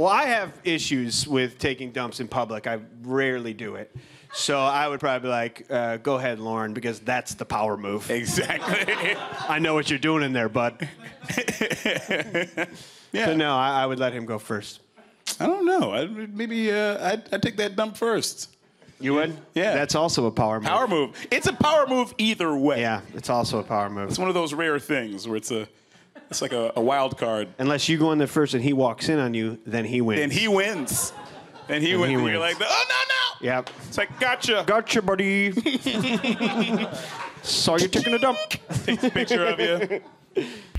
Well, I have issues with taking dumps in public. I rarely do it. So I would probably be like, go ahead, Lorne, because that's the power move. Exactly. I know what you're doing in there, bud. Yeah. So no, I would let him go first. I don't know. Maybe I'd take that dump first. You would? Yeah. That's also a power move. Power move. It's a power move either way. Yeah, it's also a power move. It's one of those rare things where it's like a wild card. Unless you go in there first and he walks in on you, then he wins. Then he wins. Then he wins. And you're like, oh, no, no. Yeah. It's like, gotcha. Gotcha, buddy. Saw you taking a dump. Takes a picture of you.